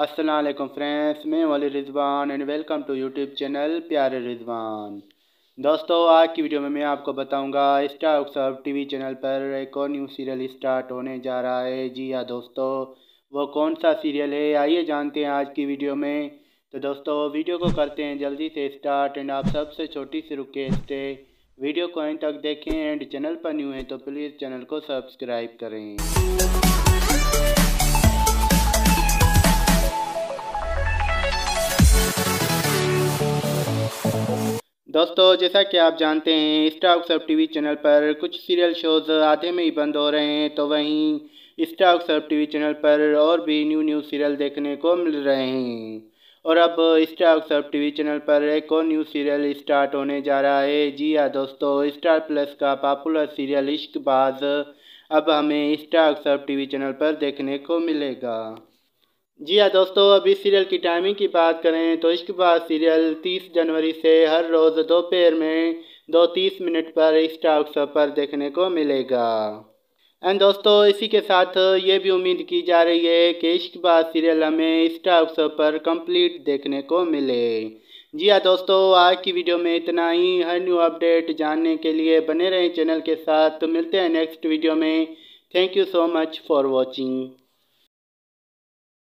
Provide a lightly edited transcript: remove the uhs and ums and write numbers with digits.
अस्सलाम वालेकुम फ्रेंड्स, मैं वाले Rizwan and welcome to YouTube channel प्यारे रिजवान। दोस्तों, आज की वीडियो में मैं आपको बताऊंगा स्टार उत्सव टीवी चैनल पर एक और न्यू सीरियल स्टार्ट होने जा रहा है। जी हाँ दोस्तों, वो कौन सा सीरियल है आइए जानते हैं आज की वीडियो में। तो दोस्तों, वीडियो को करते हैं जल्दी से स्टार्ट एंड आप सबसे छोटी सी रिक्वेस्ट है, वीडियो को अंत तक देखें एंड चैनल पर न्यू है तो प्लीज़ चैनल को सब्सक्राइब करें। दोस्तों, जैसा कि आप जानते हैं स्टार उत्सव टीवी चैनल पर कुछ सीरियल शोज़ आधे में ही बंद हो रहे हैं, तो वहीं स्टार उत्सव टीवी चैनल पर और भी न्यू सीरियल देखने को मिल रहे हैं। और अब स्टार उत्सव टीवी चैनल पर एक और न्यू सीरियल स्टार्ट होने जा रहा है। जी हाँ दोस्तों, स्टार प्लस का पॉपुलर सीरियल इश्कबाज अब हमें स्टार उत्सव टीवी चैनल पर देखने को मिलेगा। जी हाँ दोस्तों, अब इस सीरियल की टाइमिंग की बात करें तो इश्क़बाज़ सीरियल 30 जनवरी से हर रोज़ दोपहर में 2:30 पर स्टार उत्सव पर देखने को मिलेगा। एंड दोस्तों, इसी के साथ ये भी उम्मीद की जा रही है कि इश्क़बाज़ सीरियल हमें स्टार उत्सव पर कंप्लीट देखने को मिले। जी हाँ दोस्तों, आज की वीडियो में इतना ही। हर न्यू अपडेट जानने के लिए बने रहें चैनल के साथ। तो मिलते हैं नेक्स्ट वीडियो में। Thank you so much for watching.